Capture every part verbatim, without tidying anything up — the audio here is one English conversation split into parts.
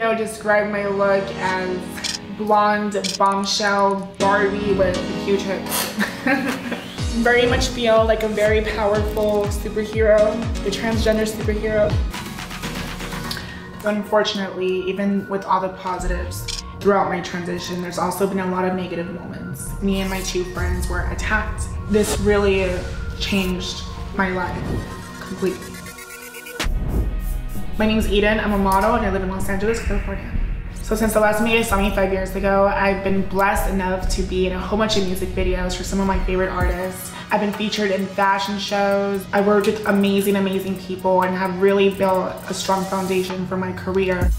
I would describe my look as blonde bombshell Barbie with huge hips. Very much feel like a very powerful superhero, the transgender superhero. Unfortunately, even with all the positives throughout my transition, there's also been a lot of negative moments. Me and my two friends were attacked. This really changed my life completely. My name's Eden, I'm a model, and I live in Los Angeles, California. So since the last time you guys saw me five years ago, I've been blessed enough to be in a whole bunch of music videos for some of my favorite artists. I've been featured in fashion shows. I worked with amazing, amazing people and have really built a strong foundation for my career.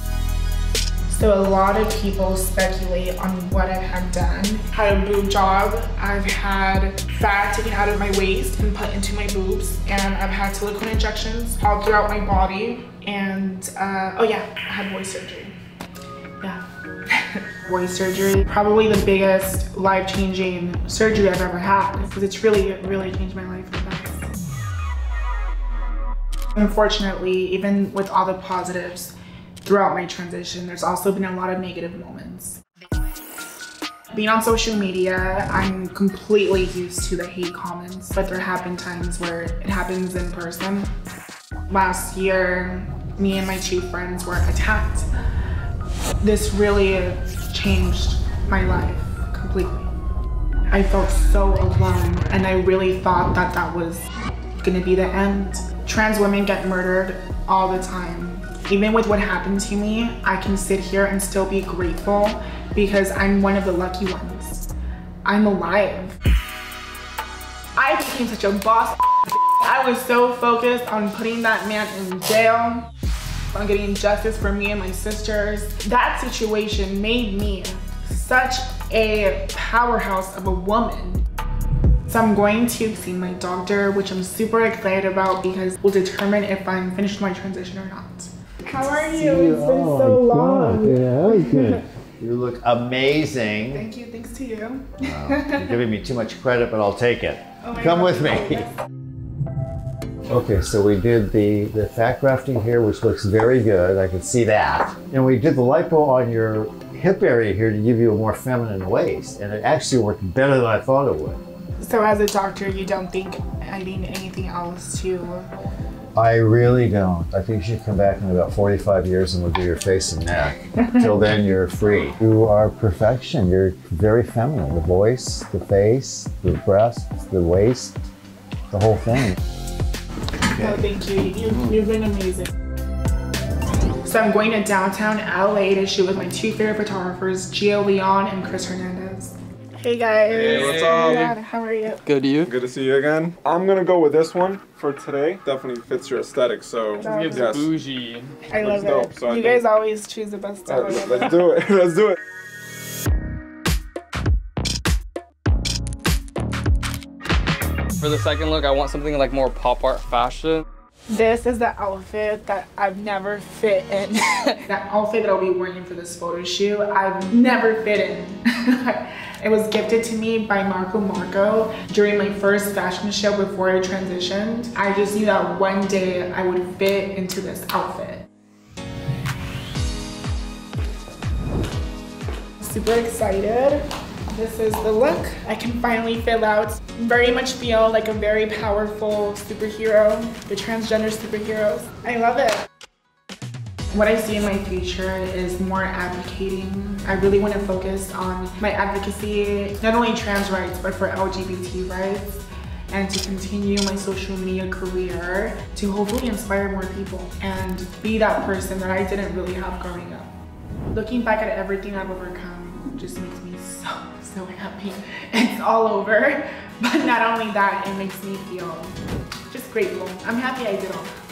So a lot of people speculate on what I have done. Had a boob job. I've had fat taken out of my waist and put into my boobs. And I've had silicone injections all throughout my body. And, uh, oh yeah, I had voice surgery. Yeah. Voice surgery, probably the biggest life-changing surgery I've ever had, because it's really, really changed my life. Unfortunately, even with all the positives throughout my transition, there's also been a lot of negative moments. Being on social media, I'm completely used to the hate comments, but there have been times where it happens in person. Last year, me and my two friends were attacked. This really changed my life completely. I felt so alone, and I really thought that that was gonna be the end. Trans women get murdered all the time. Even with what happened to me, I can sit here and still be grateful because I'm one of the lucky ones. I'm alive. I became such a boss. I was so focused on putting that man in jail, on getting justice for me and my sisters. That situation made me such a powerhouse of a woman. So I'm going to see my doctor, which I'm super excited about because will determine if I'm finished my transition or not. How are you? you. It's been oh so long. God. Yeah, good. You look amazing. Thank you, thanks to you. Wow. You're giving me too much credit, but I'll take it. Oh Come God. with me. Okay, so we did the, the fat grafting here, which looks very good. I can see that. And we did the lipo on your hip area here to give you a more feminine waist. And it actually worked better than I thought it would. So as a doctor, you don't think I need anything else to... I really don't. I think you should come back in about forty-five years and we'll do your face and neck. Till then, you're free. You are perfection. You're very feminine. The voice, the face, the breasts, the waist, the whole thing. Oh, thank you. You've, you've been amazing. So I'm going to downtown L A to shoot with my two favorite photographers, Geo Leon and Chris Hernandez. Hey guys. Hey, what's up? Dad, how are you? Good to you. Good to see you again. I'm gonna go with this one for today. Definitely fits your aesthetic, so it's yes. bougie. I love dope, it. So you I guys always choose the best stuff. Right, let's do it. Let's do it. For the second look, I want something like more pop art fashion. This is the outfit that I've never fit in. That outfit that I'll be wearing for this photo shoot, I've never fit in. It was gifted to me by Marco Marco during my first fashion show before I transitioned. I just knew that one day I would fit into this outfit. Super excited. This is the look I can finally fill out. Very much feel like a very powerful superhero, the transgender superheroes. I love it. What I see in my future is more advocating. I really want to focus on my advocacy, not only trans rights, but for L G B T rights, and to continue my social media career to hopefully inspire more people and be that person that I didn't really have growing up. Looking back at everything I've overcome just makes me so, so happy. It's all over. But not only that, it makes me feel just grateful. I'm happy I did all that.